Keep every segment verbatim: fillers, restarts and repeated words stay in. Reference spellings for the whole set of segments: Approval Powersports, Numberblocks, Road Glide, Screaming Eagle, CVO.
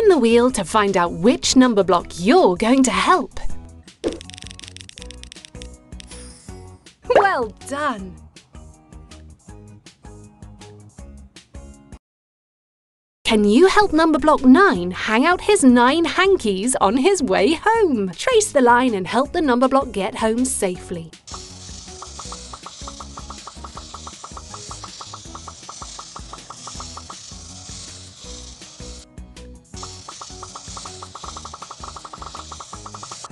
spin the wheel to find out which number block you're going to help. Well done! Can you help number block nine hang out his nine hankies on his way home? Trace the line and help the number block get home safely.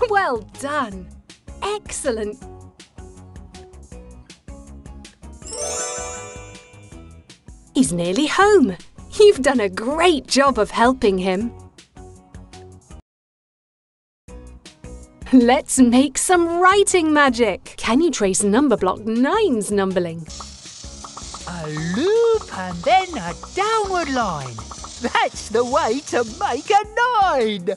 Well done! Excellent! He's nearly home. You've done a great job of helping him. Let's make some writing magic. Can you trace number block nine's numbering? A loop and then a downward line. That's the way to make a nine.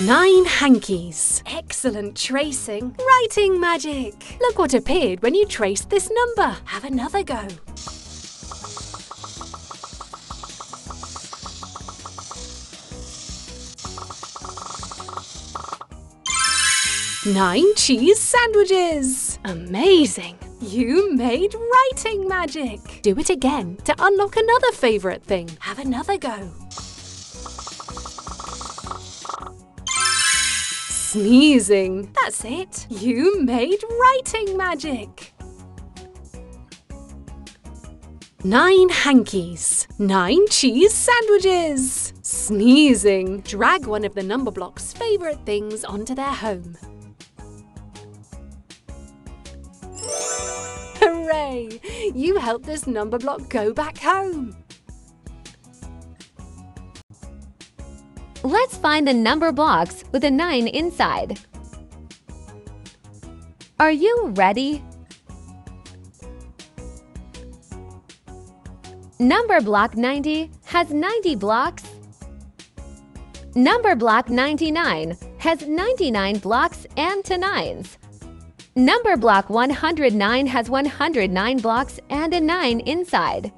Nine hankies. Excellent tracing. Writing magic. Look what appeared when you traced this number. Have another go. Nine cheese sandwiches. Amazing. You made writing magic. Do it again to unlock another favourite thing. Have another go. Sneezing. That's it. You made writing magic. Nine hankies. Nine cheese sandwiches. Sneezing. Drag one of the number block's favourite things onto their home. Hooray! You helped this number block go back home. Let's find the number blocks with a nine inside. Are you ready? Number block ninety has ninety blocks. Number block ninety-nine has ninety-nine blocks and two nines. Number block one hundred nine has one hundred nine blocks and a nine inside.